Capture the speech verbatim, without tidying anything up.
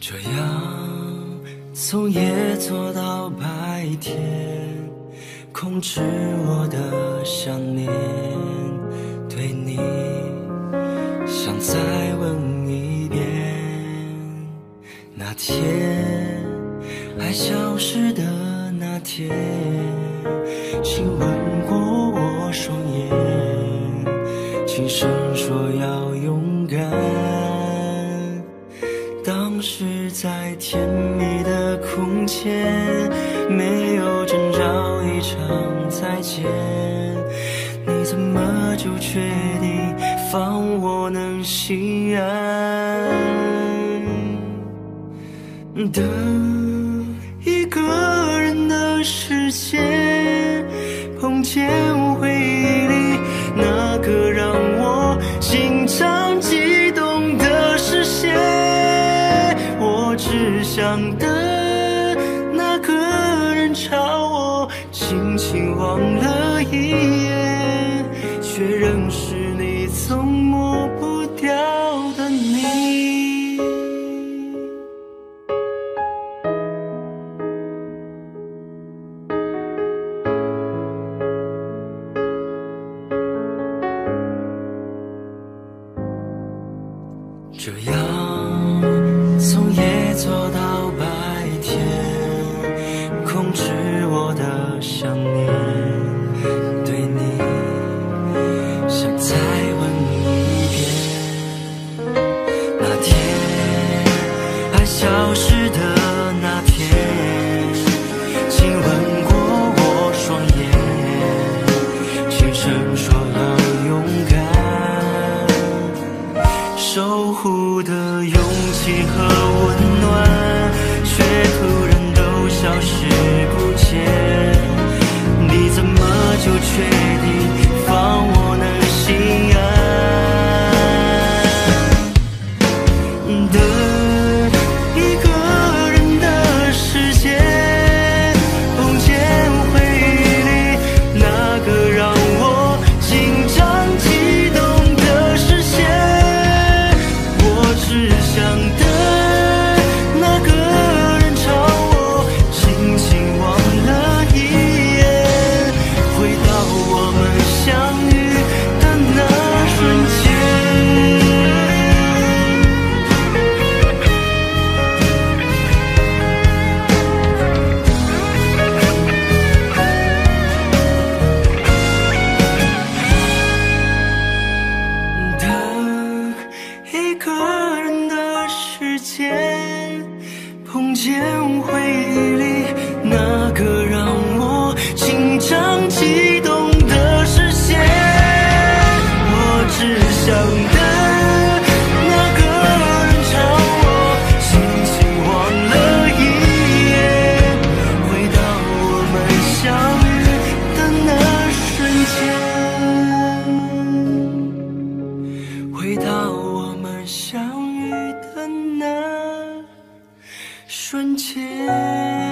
这样从夜做到白天，控制我的想念。对你想再问一遍，那天爱消失的那天，亲吻过我双眼，轻声说要勇敢。 当时在甜蜜的空间，没有征兆一场再见，你怎么就确定放我能心安？等一个人的时间，碰见回忆里那个让我心脏悸动的视线。 只想等那个人朝我轻轻望了一眼，却仍是你总抹不掉的你。这样。 做到白天，控制我的想念。对你想再问一遍，那天爱消失的那天，亲吻过我双眼，轻声说要勇敢，守护的勇气和。 瞬间。